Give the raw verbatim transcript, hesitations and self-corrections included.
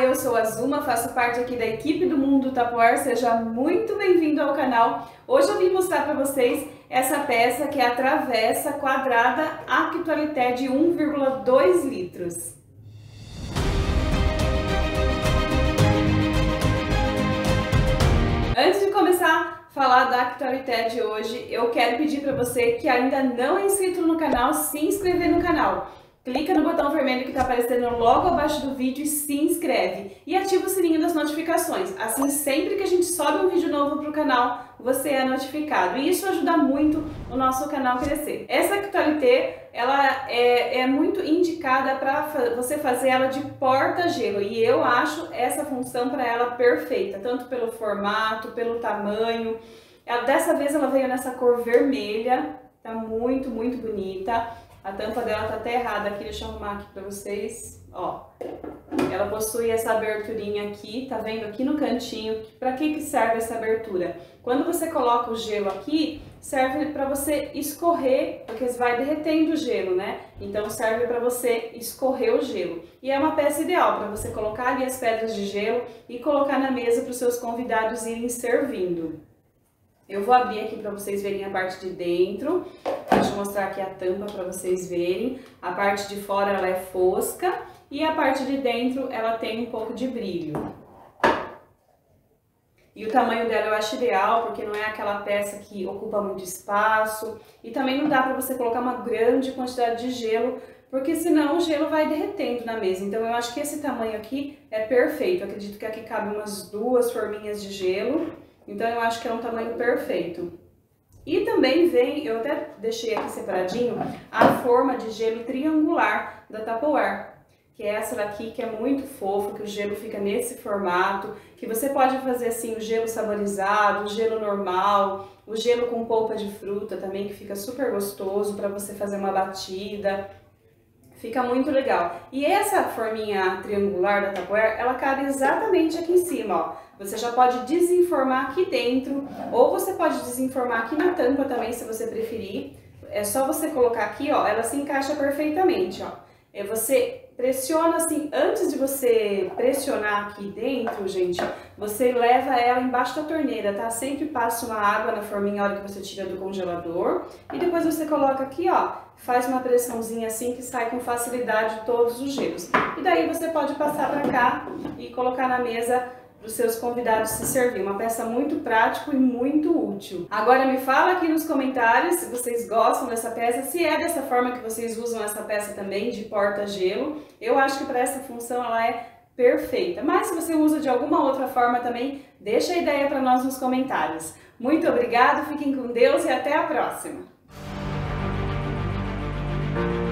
Olá, eu sou a Zuma, faço parte aqui da equipe do Mundo Tupperware. Seja muito bem-vindo ao canal. Hoje eu vim mostrar para vocês essa peça que é a Travessa Quadrada Actualité de um vírgula dois litros. Antes de começar a falar da Actualité de hoje, eu quero pedir para você que ainda não é inscrito no canal, se inscrever no canal. Clica no botão vermelho que está aparecendo logo abaixo do vídeo e se inscreve. E ativa o sininho das notificações. Assim, sempre que a gente sobe um vídeo novo para o canal, você é notificado. E isso ajuda muito o nosso canal a crescer. Essa Actualité, ela é, é muito indicada para fa você fazer ela de porta-gelo. E eu acho essa função para ela perfeita. Tanto pelo formato, pelo tamanho. Ela, dessa vez ela veio nessa cor vermelha. Tá muito, muito bonita. A tampa dela tá até errada aqui, deixa eu arrumar aqui pra vocês, ó. Ela possui essa aberturinha aqui, tá vendo aqui no cantinho. Pra que que serve essa abertura? Quando você coloca o gelo aqui, serve pra você escorrer, porque vai derretendo o gelo, né? Então serve pra você escorrer o gelo. E é uma peça ideal pra você colocar ali as pedras de gelo e colocar na mesa pros seus convidados irem servindo. Eu vou abrir aqui pra vocês verem a parte de dentro. Deixa eu mostrar aqui a tampa para vocês verem. A parte de fora ela é fosca e a parte de dentro ela tem um pouco de brilho. E o tamanho dela eu acho ideal, porque não é aquela peça que ocupa muito espaço. E também não dá para você colocar uma grande quantidade de gelo, porque senão o gelo vai derretendo na mesa. Então eu acho que esse tamanho aqui é perfeito. Eu acredito que aqui cabe umas duas forminhas de gelo. Então eu acho que é um tamanho perfeito. E também vem, eu até deixei aqui separadinho, a forma de gelo triangular da Tupperware, que é essa daqui, que é muito fofa, que o gelo fica nesse formato, que você pode fazer assim o gelo saborizado, o gelo normal, o gelo com polpa de fruta também, que fica super gostoso para você fazer uma batida. Fica muito legal. E essa forminha triangular da Tupperware, ela cabe exatamente aqui em cima, ó. Você já pode desenformar aqui dentro, ou você pode desenformar aqui na tampa também, se você preferir. É só você colocar aqui, ó, ela se encaixa perfeitamente, ó. É, você pressiona assim, antes de você pressionar aqui dentro, gente, você leva ela embaixo da torneira, tá? Sempre passa uma água na forminha, a hora que você tira do congelador. E depois você coloca aqui, ó. Faz uma pressãozinha assim que sai com facilidade todos os gelos. E daí você pode passar para cá e colocar na mesa para os seus convidados se servir. Uma peça muito prática e muito útil. Agora me fala aqui nos comentários se vocês gostam dessa peça, se é dessa forma que vocês usam essa peça também, de porta-gelo. Eu acho que para essa função ela é perfeita. Mas se você usa de alguma outra forma também, deixa a ideia para nós nos comentários. Muito obrigado, fiquem com Deus e até a próxima! Thank you.